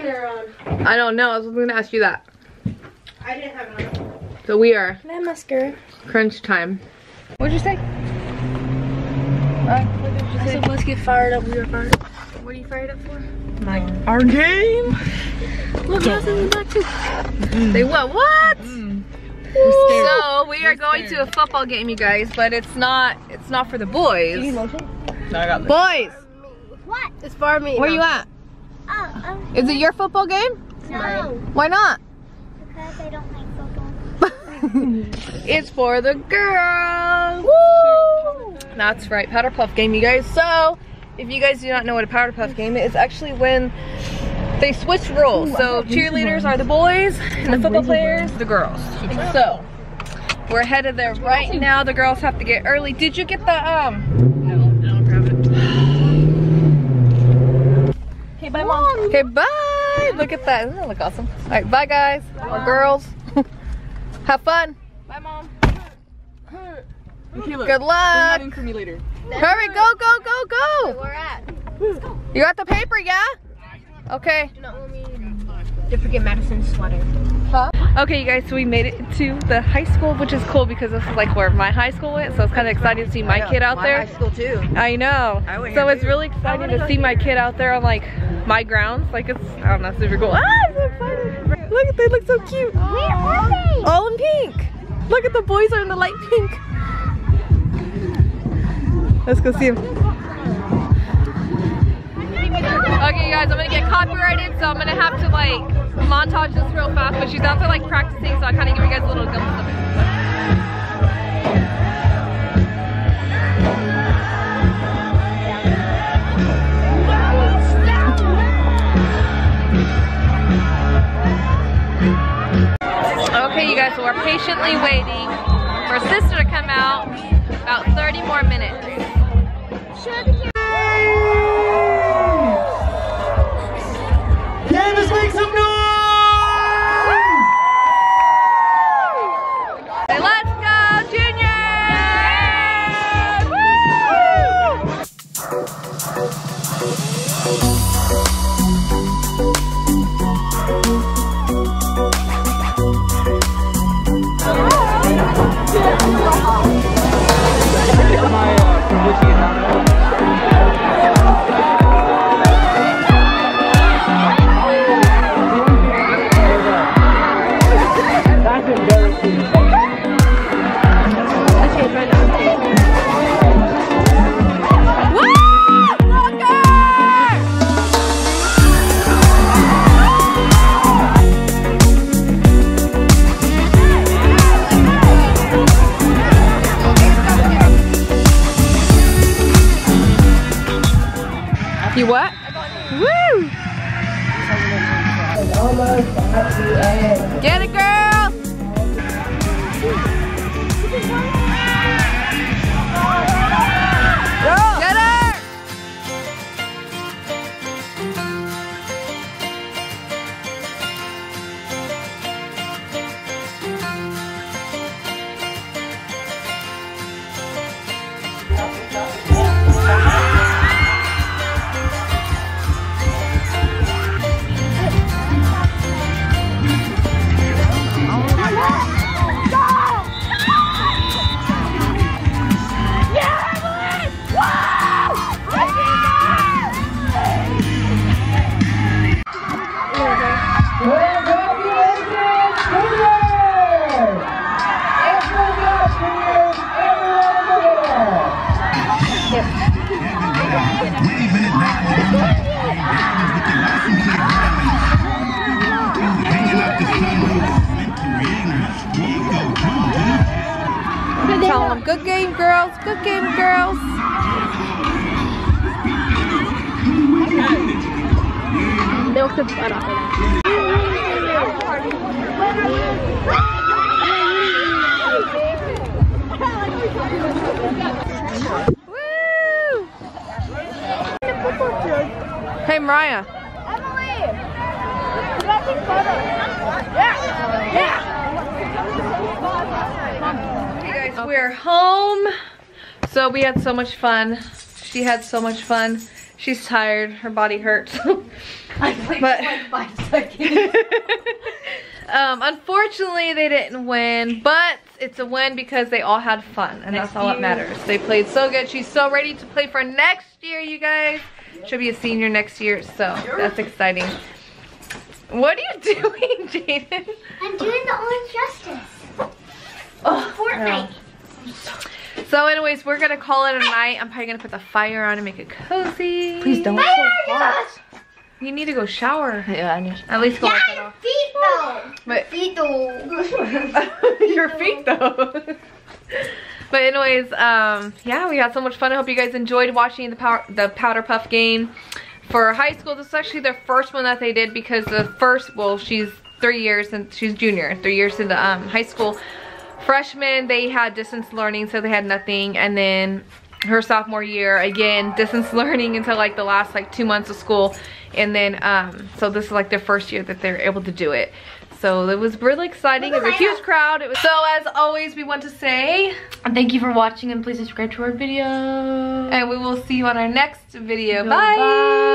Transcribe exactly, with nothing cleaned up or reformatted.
trainer on? I don't know. I was gonna ask you that. I didn't have it on. So we are. Can I have mascara? Crunch time. What'd you say? Uh, what did you I say? said let's get fired up. We were fired up. What are you fired up for? My our game. Look, yeah. in the mm. They what? What? Mm. So we are We're going scared. to a football game, you guys, but it's not. It's not for the boys. You need lotion? No, I got this. Boys. What? It's for me. Where no. you at? Oh, um, Is it your football game? No. Why not? Because I don't like football. It's for the girls. Woo! That's right, Powderpuff game, you guys. So, if you guys do not know what a Powderpuff game is, it's actually when they switch roles. Ooh, so, cheerleaders are the boys, and the football players, the girls. So, we're ahead of there right now. The girls have to get early. Did you get the, um... Okay, bye, Mom. Okay, bye. Look at that. Doesn't that look awesome? All right, bye, guys. Bye, or girls. Have fun. Bye, Mom. Good luck. Bring for me later. Hurry, go, go, go, go. Wait, we're at. Let's go. You got the paper, yeah? Okay. Do not want me to forget Madison's sweater. Huh? Okay, you guys, so we made it to the high school, which is cool because this is like where my high school went, so it's kind of exciting to see my kid out there. My high school too. I know. So it's really exciting to see my kid out there on like my grounds. Like it's, I don't know, super cool. Ah, I'm so excited. Look, they look so cute. Where are they? All in pink. Look at the boys are in the light pink. Let's go see them. Okay, you guys, I'm gonna get copyrighted, so I'm gonna have to like montage this real fast, but she's out there like practicing, so I kind of give you guys a little glimpse of it. Okay, you guys, so we're patiently waiting for sister to come out about thirty more minutes. Show the camera. You what? Woo! Get it, girl! Girl! Get Good game, girls. Good game, girls. Milk the butt off of Woo! Hey, Mariah. Emily! You gotta take photos. Yeah! Yeah! Okay. We're home. So we had so much fun. She had so much fun. She's tired. Her body hurts. I sleep but, like five seconds. um, unfortunately, they didn't win, but it's a win because they all had fun, and next that's all year. that matters. They played so good. She's so ready to play for next year, you guys. She'll be a senior next year, so that's exciting. What are you doing, Jaden? I'm doing the orange justice. Oh, Fortnite. Oh. So anyways, we're gonna call it a night. I'm probably gonna put the fire on and make it cozy. Please don't. Fire so hot. You need to go shower. Yeah, I need to. At least go. Yeah, that off. Feet though. But feet though. Your feet though. But anyways, um, yeah, we had so much fun. I hope you guys enjoyed watching the power the Powderpuff game for high school. This is actually their first one that they did because the first, well, she's three years and she's junior, three years into um, high school. Freshman, they had distance learning, so they had nothing, and then her sophomore year, again, distance learning until like the last like two months of school, and then um so this is like their first year that they're able to do it. So it was really exciting. It was a huge crowd. It was, so as always, we want to say thank you for watching, and please subscribe to our video, and we will see you on our next video. Bye, bye.